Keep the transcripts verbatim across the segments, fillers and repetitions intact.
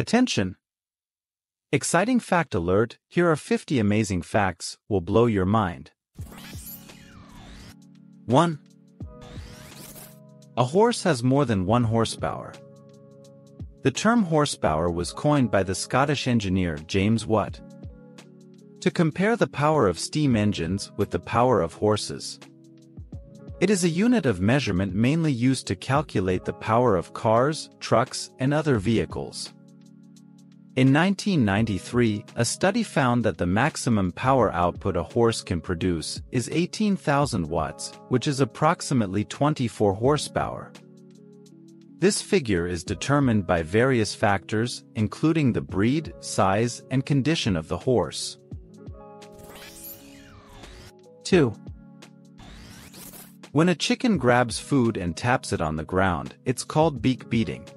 Attention! Exciting fact alert, here are fifty amazing facts will blow your mind. one. A horse has more than one horsepower. The term horsepower was coined by the Scottish engineer James Watt to compare the power of steam engines with the power of horses. It is a unit of measurement mainly used to calculate the power of cars, trucks, and other vehicles. In nineteen ninety-three, a study found that the maximum power output a horse can produce is eighteen thousand watts, which is approximately twenty-four horsepower. This figure is determined by various factors, including the breed, size, and condition of the horse. two. When a chicken grabs food and taps it on the ground, it's called beak beating.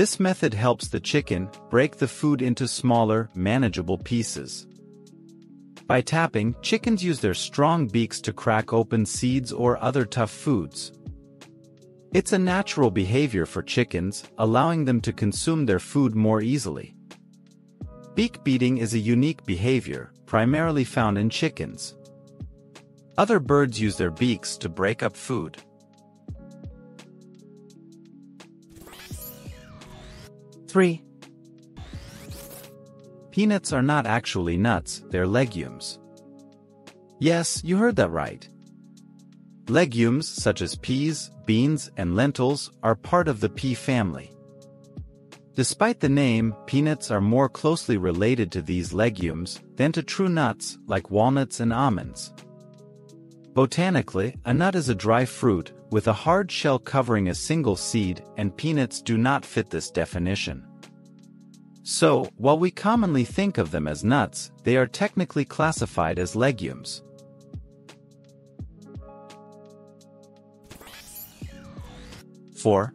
This method helps the chicken break the food into smaller, manageable pieces. By tapping, chickens use their strong beaks to crack open seeds or other tough foods. It's a natural behavior for chickens, allowing them to consume their food more easily. Beak beating is a unique behavior, primarily found in chickens. Other birds use their beaks to break up food. three. Peanuts are not actually nuts, they're legumes. Yes, you heard that right. Legumes such as peas, beans, and lentils are part of the pea family. Despite the name, peanuts are more closely related to these legumes than to true nuts like walnuts and almonds. Botanically, a nut is a dry fruit with a hard shell covering a single seed, and peanuts do not fit this definition. So, while we commonly think of them as nuts, they are technically classified as legumes. four.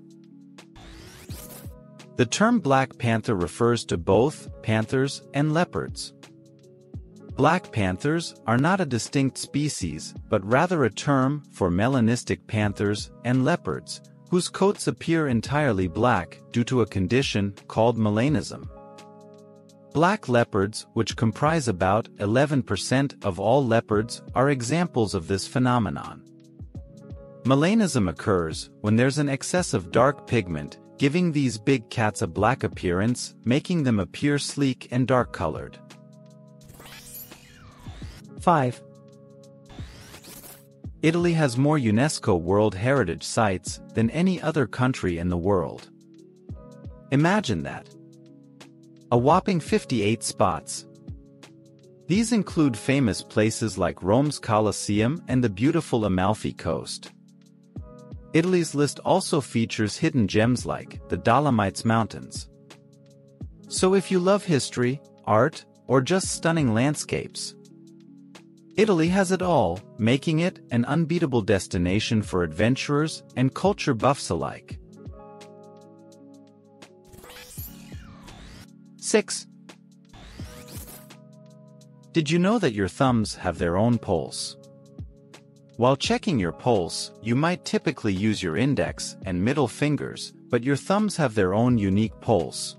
The term Black Panther refers to both panthers and leopards. Black panthers are not a distinct species, but rather a term for melanistic panthers and leopards, whose coats appear entirely black due to a condition called melanism. Black leopards, which comprise about eleven percent of all leopards, are examples of this phenomenon. Melanism occurs when there's an excess of dark pigment, giving these big cats a black appearance, making them appear sleek and dark-colored. five. Italy has more UNESCO World Heritage Sites than any other country in the world. Imagine that! A whopping fifty-eight spots. These include famous places like Rome's Colosseum and the beautiful Amalfi Coast. Italy's list also features hidden gems like the Dolomites Mountains. So if you love history, art, or just stunning landscapes, Italy has it all, making it an unbeatable destination for adventurers and culture buffs alike. six. Did you know that your thumbs have their own pulse? While checking your pulse, you might typically use your index and middle fingers, but your thumbs have their own unique pulse.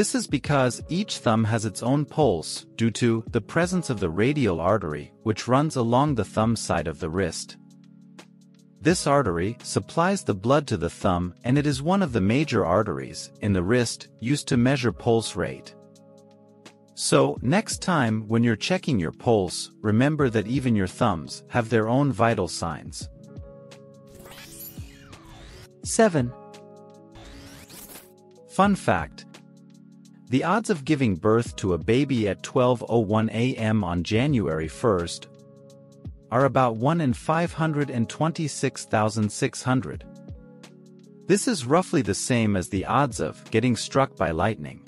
This is because each thumb has its own pulse due to the presence of the radial artery, which runs along the thumb side of the wrist. This artery supplies the blood to the thumb, and it is one of the major arteries in the wrist used to measure pulse rate. So, next time when you're checking your pulse, remember that even your thumbs have their own vital signs. seven. Fun fact. The odds of giving birth to a baby at twelve oh one a m on January first are about one in five hundred twenty-six thousand six hundred. This is roughly the same as the odds of getting struck by lightning.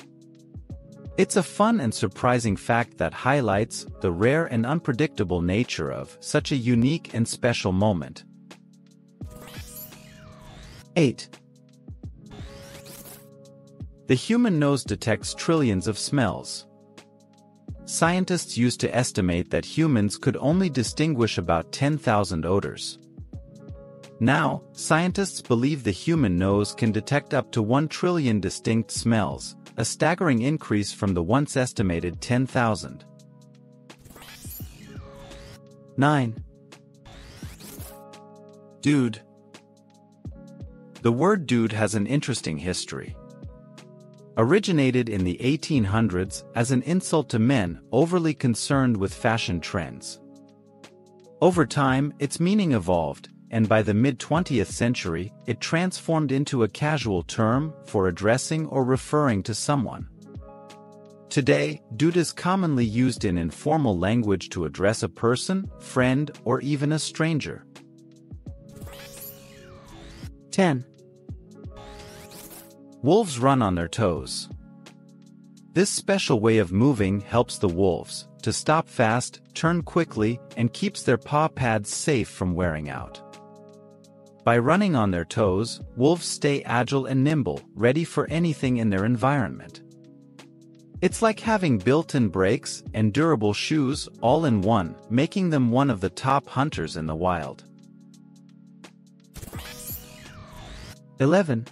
It's a fun and surprising fact that highlights the rare and unpredictable nature of such a unique and special moment. eight. The human nose detects trillions of smells. Scientists used to estimate that humans could only distinguish about ten thousand odors. Now, scientists believe the human nose can detect up to one trillion distinct smells, a staggering increase from the once estimated ten thousand. nine. Dude. The word dude has an interesting history. Originated in the eighteen hundreds as an insult to men overly concerned with fashion trends. Over time, its meaning evolved, and by the mid-twentieth century, it transformed into a casual term for addressing or referring to someone. Today, dude is commonly used in informal language to address a person, friend, or even a stranger. ten. Wolves run on their toes. This special way of moving helps the wolves to stop fast, turn quickly, and keeps their paw pads safe from wearing out. By running on their toes, wolves stay agile and nimble, ready for anything in their environment. It's like having built-in brakes and durable shoes all in one, making them one of the top hunters in the wild. eleven.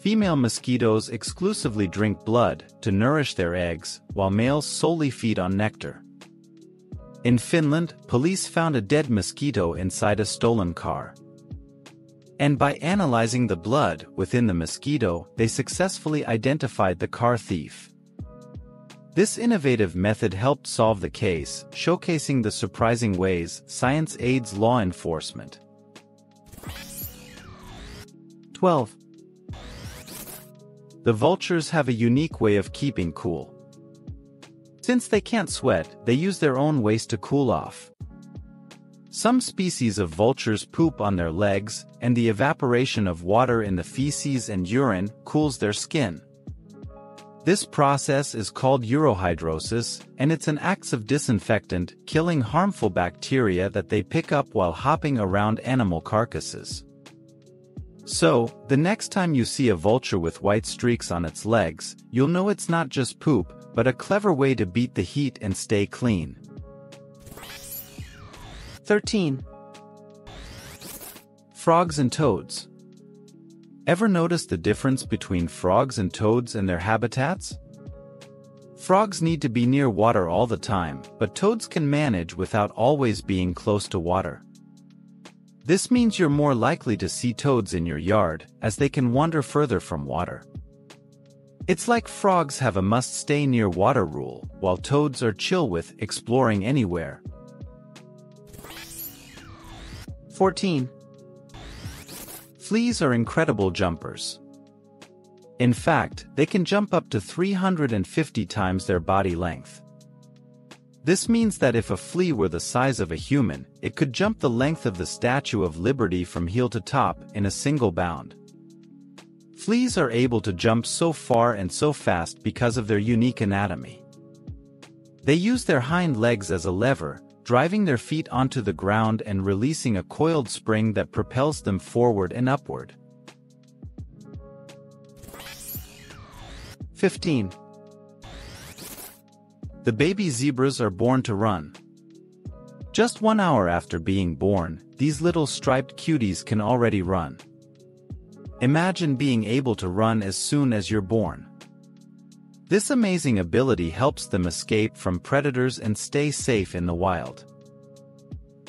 Female mosquitoes exclusively drink blood to nourish their eggs, while males solely feed on nectar. In Finland, police found a dead mosquito inside a stolen car. And by analyzing the blood within the mosquito, they successfully identified the car thief. This innovative method helped solve the case, showcasing the surprising ways science aids law enforcement. twelve. The vultures have a unique way of keeping cool. Since they can't sweat, they use their own waste to cool off. Some species of vultures poop on their legs, and the evaporation of water in the feces and urine cools their skin. This process is called urohydrosis, and it's an active disinfectant, killing harmful bacteria that they pick up while hopping around animal carcasses. So, the next time you see a vulture with white streaks on its legs, you'll know it's not just poop, but a clever way to beat the heat and stay clean. thirteen. Frogs and toads. Ever notice the difference between frogs and toads and their habitats? Frogs need to be near water all the time, but toads can manage without always being close to water. This means you're more likely to see toads in your yard, as they can wander further from water. It's like frogs have a must-stay near water rule, while toads are chill with exploring anywhere. fourteen. Fleas are incredible jumpers. In fact, they can jump up to three hundred fifty times their body length. This means that if a flea were the size of a human, it could jump the length of the Statue of Liberty from heel to top in a single bound. Fleas are able to jump so far and so fast because of their unique anatomy. They use their hind legs as a lever, driving their feet onto the ground and releasing a coiled spring that propels them forward and upward. fifteen. The baby zebras are born to run. Just one hour after being born, these little striped cuties can already run. Imagine being able to run as soon as you're born. This amazing ability helps them escape from predators and stay safe in the wild.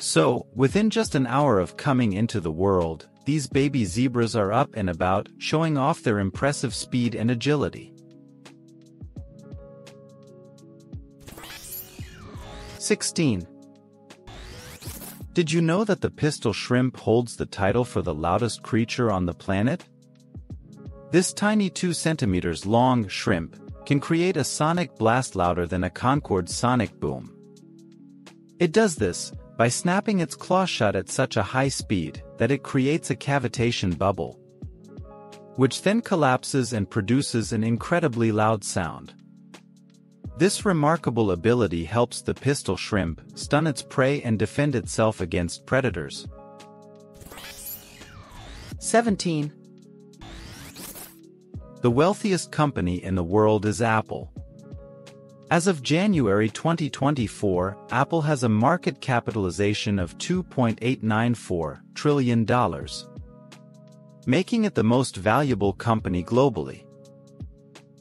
So, within just an hour of coming into the world, these baby zebras are up and about, showing off their impressive speed and agility. sixteen. Did you know that the pistol shrimp holds the title for the loudest creature on the planet? This tiny two centimeters long shrimp can create a sonic blast louder than a Concorde sonic boom. It does this by snapping its claw shut at such a high speed that it creates a cavitation bubble, which then collapses and produces an incredibly loud sound. This remarkable ability helps the pistol shrimp stun its prey and defend itself against predators. seventeen. The wealthiest company in the world is Apple. As of January twenty twenty-four, Apple has a market capitalization of two point eight nine four trillion dollars, making it the most valuable company globally.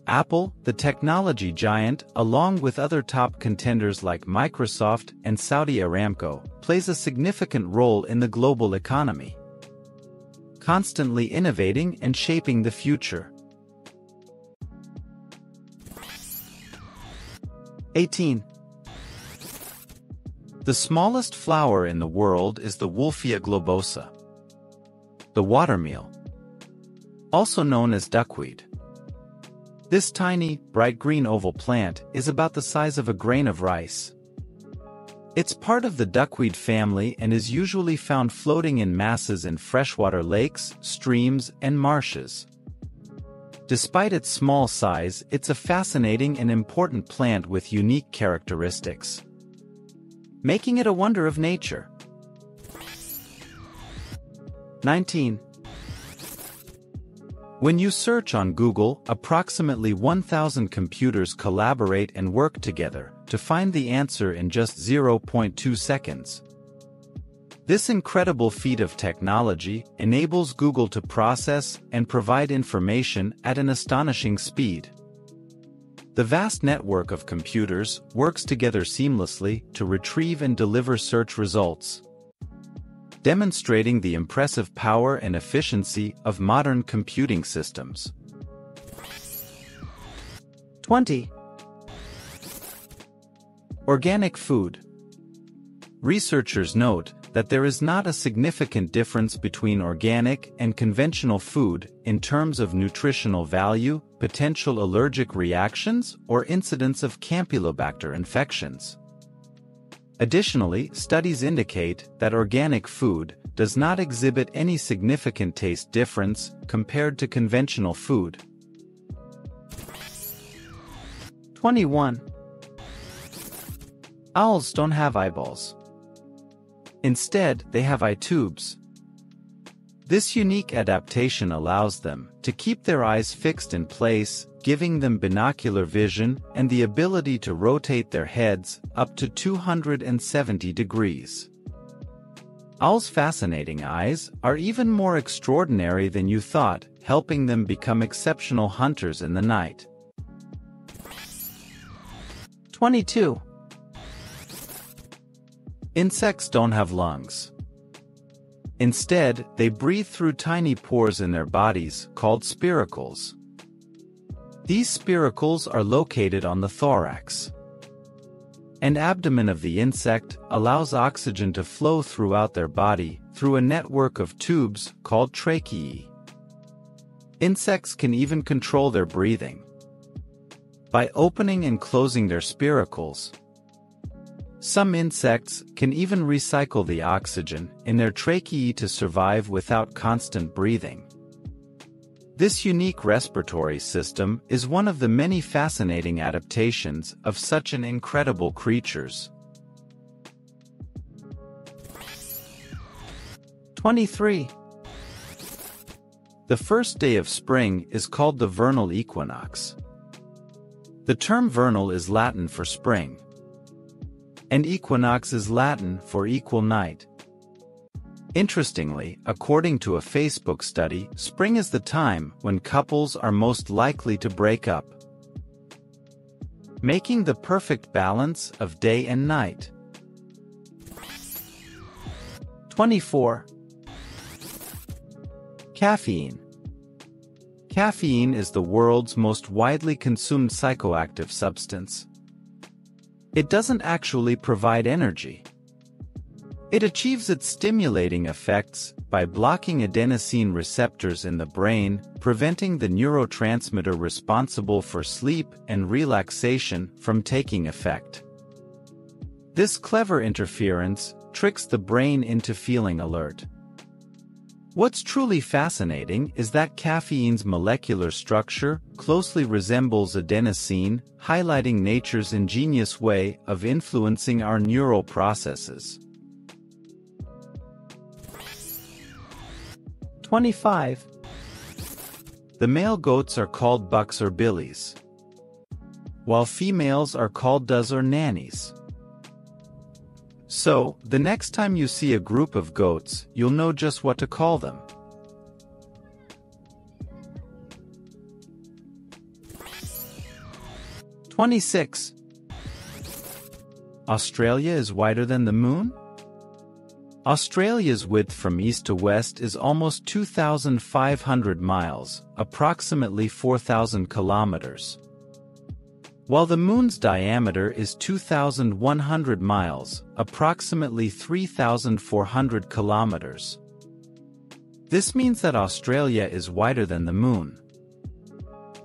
Apple, the technology giant, along with other top contenders like Microsoft and Saudi Aramco, plays a significant role in the global economy, constantly innovating and shaping the future. eighteen. The smallest flower in the world is the Wolffia globosa, the watermeal, also known as duckweed. This tiny, bright green oval plant is about the size of a grain of rice. It's part of the duckweed family and is usually found floating in masses in freshwater lakes, streams, and marshes. Despite its small size, it's a fascinating and important plant with unique characteristics, making it a wonder of nature. nineteen. When you search on Google, approximately one thousand computers collaborate and work together to find the answer in just zero point two seconds. This incredible feat of technology enables Google to process and provide information at an astonishing speed. The vast network of computers works together seamlessly to retrieve and deliver search results, demonstrating the impressive power and efficiency of modern computing systems. twenty. Organic food. Researchers note that there is not a significant difference between organic and conventional food in terms of nutritional value, potential allergic reactions, or incidence of Campylobacter infections. Additionally, studies indicate that organic food does not exhibit any significant taste difference compared to conventional food. twenty-one. Owls don't have eyeballs. Instead, they have eye tubes. This unique adaptation allows them to keep their eyes fixed in place, giving them binocular vision and the ability to rotate their heads up to two hundred seventy degrees. Owls' fascinating eyes are even more extraordinary than you thought, helping them become exceptional hunters in the night. twenty-two. Insects don't have lungs. Instead, they breathe through tiny pores in their bodies called spiracles. These spiracles are located on the thorax and abdomen of the insect, allows oxygen to flow throughout their body through a network of tubes called tracheae. Insects can even control their breathing by opening and closing their spiracles. Some insects can even recycle the oxygen in their tracheae to survive without constant breathing. This unique respiratory system is one of the many fascinating adaptations of such an incredible creatures. twenty-three. The first day of spring is called the vernal equinox. The term vernal is Latin for spring, and equinox is Latin for equal night. Interestingly, according to a Facebook study, spring is the time when couples are most likely to break up, making the perfect balance of day and night. twenty-four. Caffeine. Caffeine is the world's most widely consumed psychoactive substance. It doesn't actually provide energy. It achieves its stimulating effects by blocking adenosine receptors in the brain, preventing the neurotransmitter responsible for sleep and relaxation from taking effect. This clever interference tricks the brain into feeling alert. What's truly fascinating is that caffeine's molecular structure closely resembles adenosine, highlighting nature's ingenious way of influencing our neural processes. twenty-five. The male goats are called bucks or billies. while females are called does or nannies. So, the next time you see a group of goats, you'll know just what to call them. twenty-six. Australia is wider than the moon? Australia's width from east to west is almost two thousand five hundred miles, approximately four thousand kilometers. While the moon's diameter is two thousand one hundred miles, approximately three thousand four hundred kilometers. This means that Australia is wider than the moon.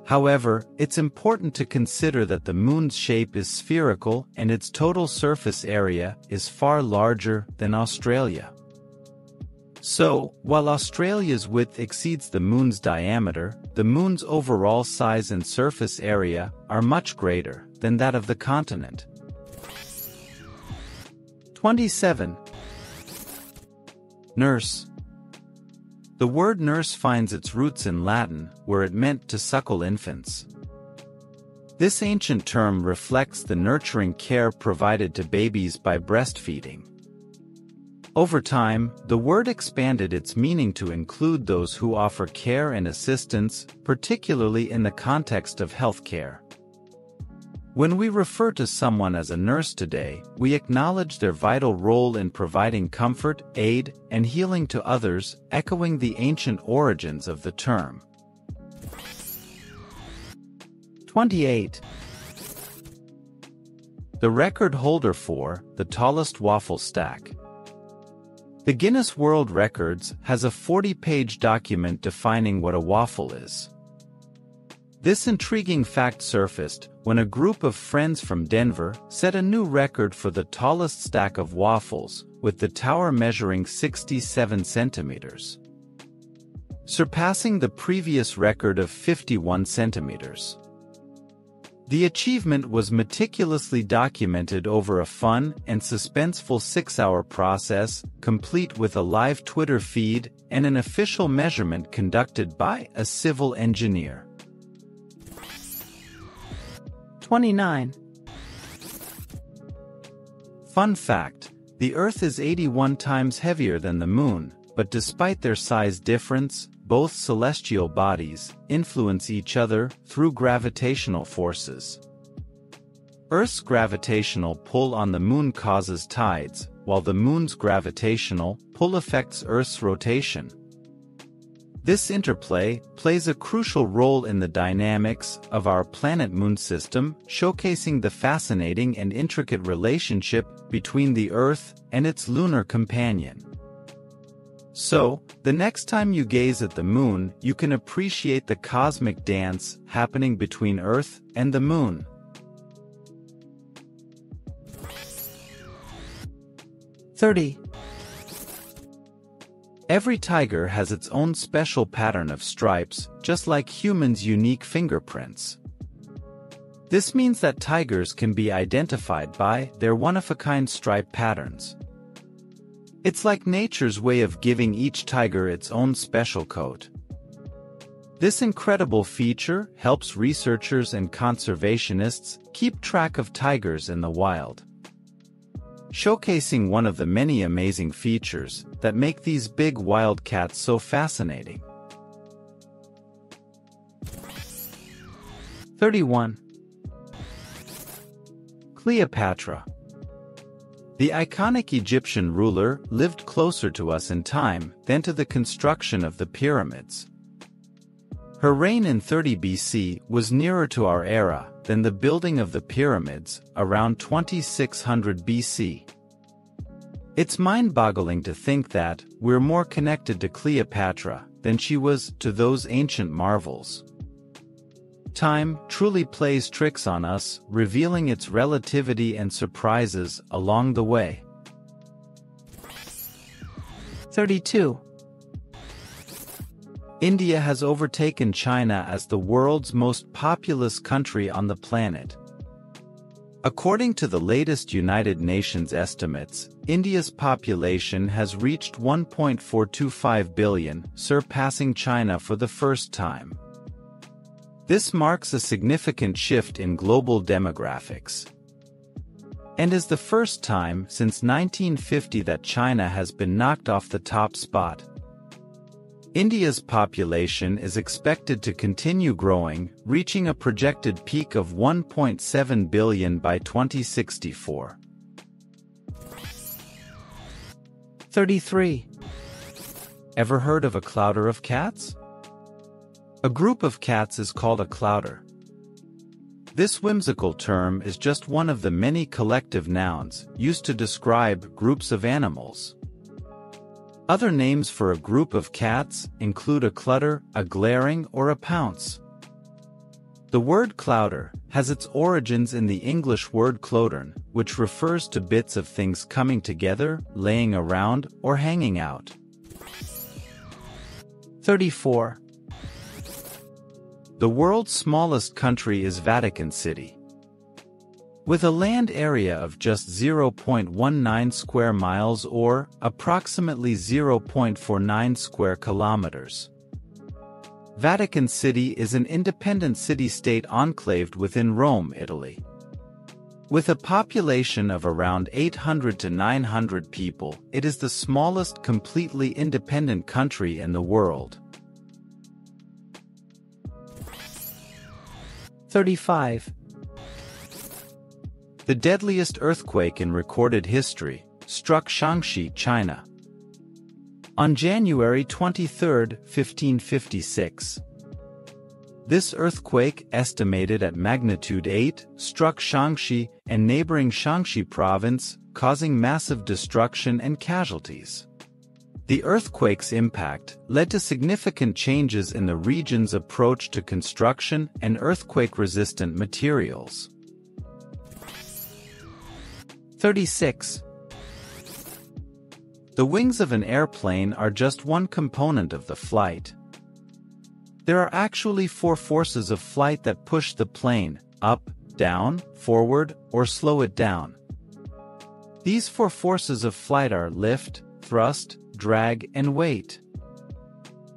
However, it's important to consider that the moon's shape is spherical and its total surface area is far larger than Australia. So, while Australia's width exceeds the moon's diameter, the moon's overall size and surface area are much greater than that of the continent. twenty-seven. Nurse. The word nurse finds its roots in Latin, where it meant to suckle infants. This ancient term reflects the nurturing care provided to babies by breastfeeding. Over time, the word expanded its meaning to include those who offer care and assistance, particularly in the context of healthcare. When we refer to someone as a nurse today, we acknowledge their vital role in providing comfort, aid, and healing to others, echoing the ancient origins of the term. twenty-eight. The record holder for the tallest waffle stack. The Guinness World Records has a forty-page document defining what a waffle is. This intriguing fact surfaced when a group of friends from Denver set a new record for the tallest stack of waffles, with the tower measuring sixty-seven centimeters, surpassing the previous record of fifty-one centimeters. The achievement was meticulously documented over a fun and suspenseful six-hour process, complete with a live Twitter feed and an official measurement conducted by a civil engineer. twenty-nine. Fun fact, the Earth is eighty-one times heavier than the Moon, but despite their size difference, both celestial bodies influence each other through gravitational forces. Earth's gravitational pull on the Moon causes tides, while the Moon's gravitational pull affects Earth's rotation. This interplay plays a crucial role in the dynamics of our planet-moon system, showcasing the fascinating and intricate relationship between the Earth and its lunar companion. So, the next time you gaze at the Moon, you can appreciate the cosmic dance happening between Earth and the Moon. thirty. Every tiger has its own special pattern of stripes, just like humans' unique fingerprints. This means that tigers can be identified by their one-of-a-kind stripe patterns. It's like nature's way of giving each tiger its own special coat. This incredible feature helps researchers and conservationists keep track of tigers in the wild, showcasing one of the many amazing features that make these big wild cats so fascinating. thirty-one. Cleopatra. The iconic Egyptian ruler lived closer to us in time than to the construction of the pyramids. Her reign in thirty B C was nearer to our era than the building of the pyramids, around twenty-six hundred B C. It's mind-boggling to think that we're more connected to Cleopatra than she was to those ancient marvels. Time truly plays tricks on us, revealing its relativity and surprises along the way. thirty-two. India has overtaken China as the world's most populous country on the planet. According to the latest United Nations estimates, India's population has reached one point four two five billion, surpassing China for the first time. This marks a significant shift in global demographics, and is the first time since nineteen fifty that China has been knocked off the top spot. India's population is expected to continue growing, reaching a projected peak of one point seven billion by twenty sixty-four. thirty-three. Ever heard of a clouder of cats? A group of cats is called a clouder. This whimsical term is just one of the many collective nouns used to describe groups of animals. Other names for a group of cats include a clutter, a glaring, or a pounce. The word clouder has its origins in the English word clodern, which refers to bits of things coming together, laying around, or hanging out. thirty-four. The world's smallest country is Vatican City. With a land area of just zero point one nine square miles or approximately zero point four nine square kilometers, Vatican City is an independent city-state enclaved within Rome, Italy. With a population of around eight hundred to nine hundred people, it is the smallest completely independent country in the world. thirty-five. The deadliest earthquake in recorded history struck Shaanxi, China, on January twenty-third, fifteen fifty-six. This earthquake, estimated at magnitude eight, struck Shaanxi and neighboring Shaanxi province, causing massive destruction and casualties. The earthquake's impact led to significant changes in the region's approach to construction and earthquake-resistant materials. thirty-six. The wings of an airplane are just one component of the flight. There are actually four forces of flight that push the plane up, down, forward, or slow it down. These four forces of flight are lift, thrust, drag, and weight.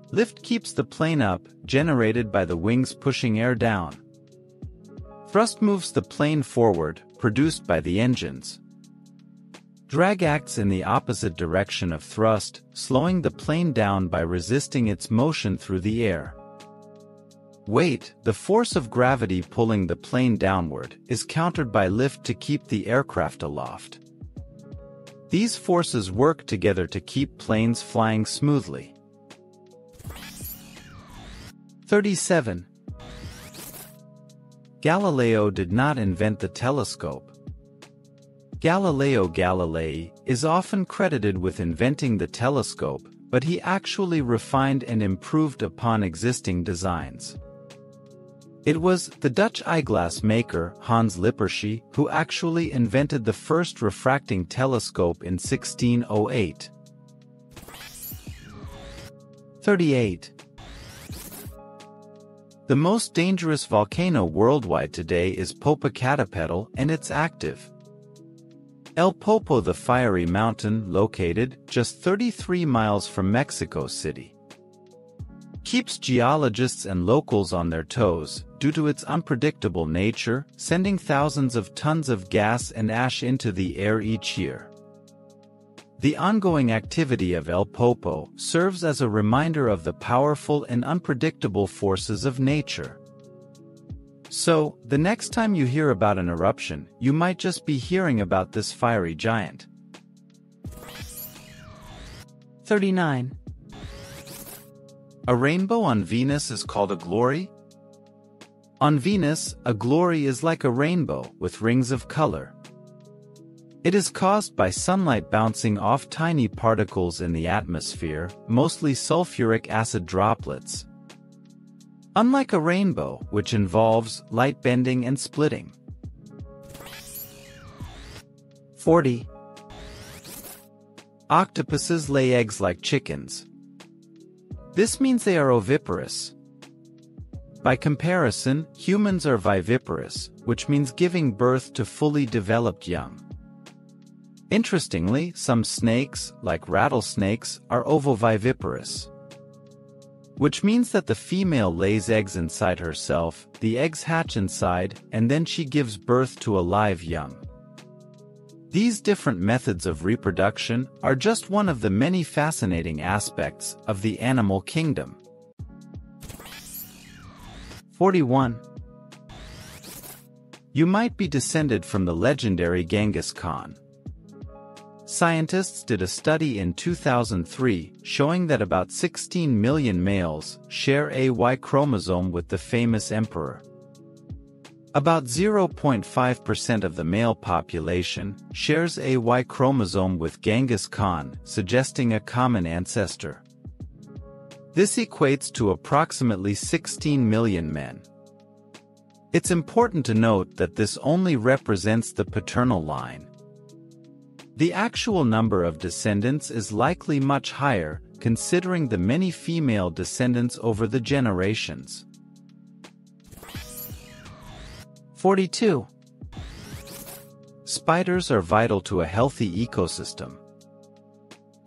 Lift keeps the plane up, generated by the wings pushing air down. Thrust moves the plane forward, produced by the engines. Drag acts in the opposite direction of thrust, slowing the plane down by resisting its motion through the air. Weight, the force of gravity pulling the plane downward, is countered by lift to keep the aircraft aloft. These forces work together to keep planes flying smoothly. thirty-seven. Galileo did not invent the telescope. Galileo Galilei is often credited with inventing the telescope, but he actually refined and improved upon existing designs. It was the Dutch eyeglass maker Hans Lippershey who actually invented the first refracting telescope in sixteen oh eight. thirty-eight. The most dangerous volcano worldwide today is Popocatépetl, and it's active. El Popo, the fiery mountain located just thirty-three miles from Mexico City, keeps geologists and locals on their toes due to its unpredictable nature, sending thousands of tons of gas and ash into the air each year. The ongoing activity of El Popo serves as a reminder of the powerful and unpredictable forces of nature. So, the next time you hear about an eruption, you might just be hearing about this fiery giant. thirty-nine. A rainbow on Venus is called a glory. On Venus, a glory is like a rainbow with rings of color. It is caused by sunlight bouncing off tiny particles in the atmosphere, mostly sulfuric acid droplets. Unlike a rainbow, which involves light bending and splitting. forty. Octopuses lay eggs like chickens. This means they are oviparous. By comparison, humans are viviparous, which means giving birth to fully developed young. Interestingly, some snakes, like rattlesnakes, are ovoviviparous. which means that the female lays eggs inside herself, the eggs hatch inside, and then she gives birth to a live young. These different methods of reproduction are just one of the many fascinating aspects of the animal kingdom. forty-one. You might be descended from the legendary Genghis Khan. Scientists did a study in two thousand three showing that about sixteen million males share a Y chromosome with the famous emperor. About zero point five percent of the male population shares a Y chromosome with Genghis Khan, suggesting a common ancestor. This equates to approximately sixteen million men. It's important to note that this only represents the paternal line. The actual number of descendants is likely much higher, considering the many female descendants over the generations. forty-two. Spiders are vital to a healthy ecosystem.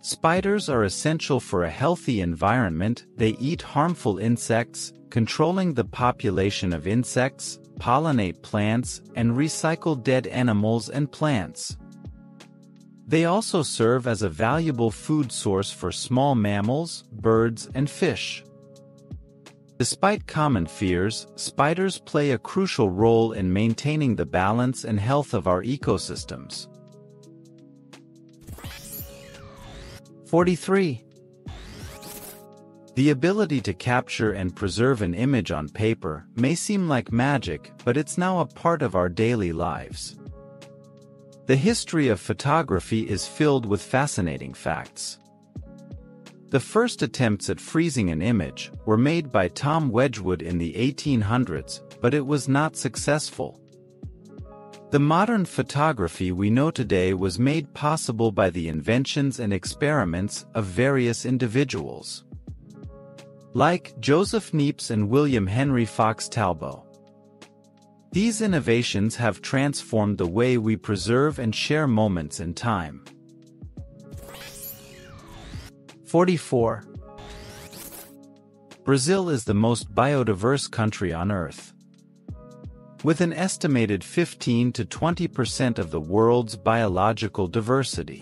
Spiders are essential for a healthy environment. They eat harmful insects, controlling the population of insects, pollinate plants, and recycle dead animals and plants. They also serve as a valuable food source for small mammals, birds, and fish. Despite common fears, spiders play a crucial role in maintaining the balance and health of our ecosystems. forty-three. The ability to capture and preserve an image on paper may seem like magic, but it's now a part of our daily lives. The history of photography is filled with fascinating facts. The first attempts at freezing an image were made by Tom Wedgwood in the eighteen hundreds, but it was not successful. The modern photography we know today was made possible by the inventions and experiments of various individuals, like Joseph Niepce and William Henry Fox Talbot. These innovations have transformed the way we preserve and share moments in time. forty-four. Brazil is the most biodiverse country on Earth. With an estimated fifteen to twenty percent of the world's biological diversity,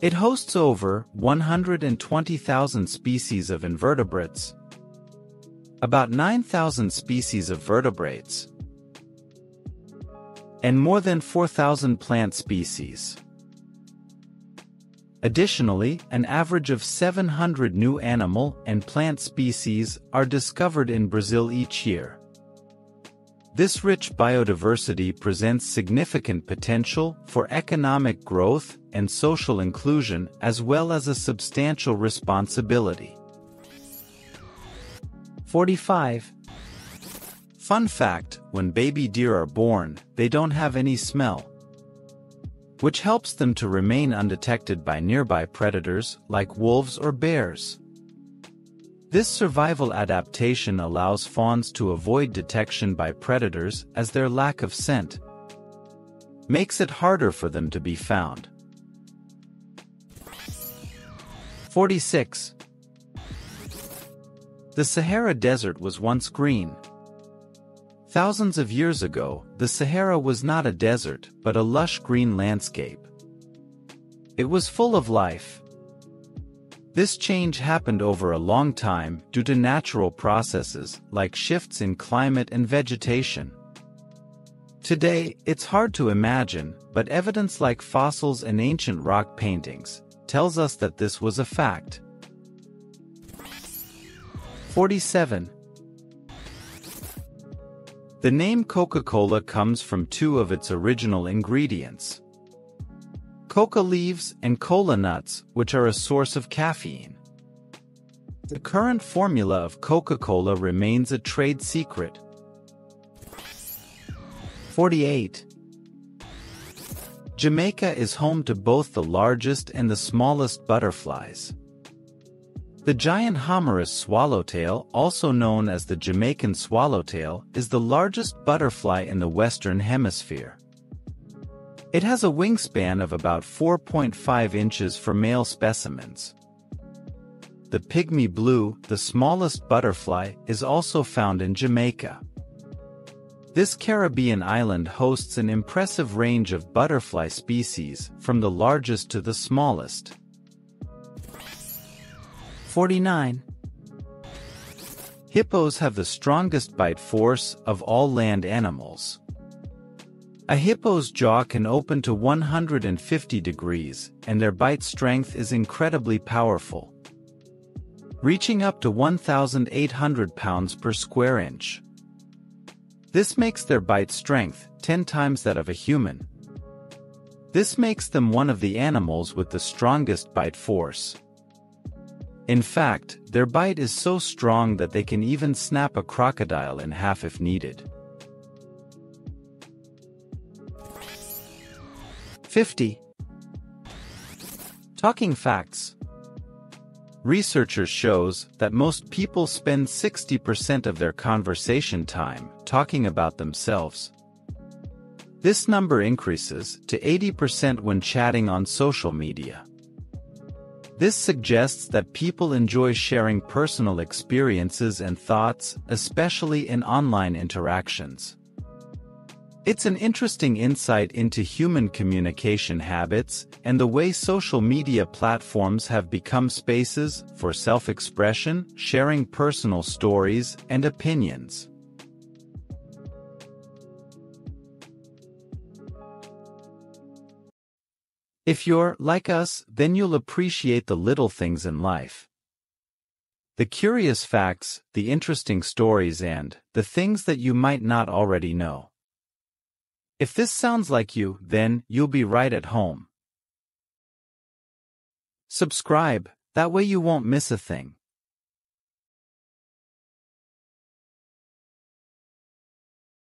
it hosts over one hundred twenty thousand species of invertebrates, about nine thousand species of vertebrates, and more than four thousand plant species. Additionally, an average of seven hundred new animal and plant species are discovered in Brazil each year. This rich biodiversity presents significant potential for economic growth and social inclusion, as well as a substantial responsibility. forty-five. Fun fact: when baby deer are born, they don't have any smell, which helps them to remain undetected by nearby predators like wolves or bears. This survival adaptation allows fawns to avoid detection by predators, as their lack of scent makes it harder for them to be found. forty-six. The Sahara Desert was once green. Thousands of years ago, the Sahara was not a desert, but a lush green landscape. It was full of life. This change happened over a long time due to natural processes like shifts in climate and vegetation. Today, it's hard to imagine, but evidence like fossils and ancient rock paintings tells us that this was a fact. forty-seven. The name Coca-Cola comes from two of its original ingredients: coca leaves and cola nuts, which are a source of caffeine. The current formula of Coca-Cola remains a trade secret. forty-eight. Jamaica is home to both the largest and the smallest butterflies. The giant Homerus swallowtail, also known as the Jamaican swallowtail, is the largest butterfly in the Western Hemisphere. It has a wingspan of about four point five inches for male specimens. The pygmy blue, the smallest butterfly, is also found in Jamaica. This Caribbean island hosts an impressive range of butterfly species, from the largest to the smallest. forty-nine. Hippos have the strongest bite force of all land animals. A hippo's jaw can open to one hundred fifty degrees, and their bite strength is incredibly powerful, reaching up to one thousand eight hundred pounds per square inch. This makes their bite strength ten times that of a human. This makes them one of the animals with the strongest bite force. In fact, their bite is so strong that they can even snap a crocodile in half if needed. fifty. Talking facts. Researchers shows that most people spend sixty percent of their conversation time talking about themselves. This number increases to eighty percent when chatting on social media. This suggests that people enjoy sharing personal experiences and thoughts, especially in online interactions. It's an interesting insight into human communication habits and the way social media platforms have become spaces for self-expression, sharing personal stories and opinions. If you're like us, then you'll appreciate the little things in life. The curious facts, the interesting stories and the things that you might not already know. If this sounds like you, then you'll be right at home. Subscribe, that way you won't miss a thing.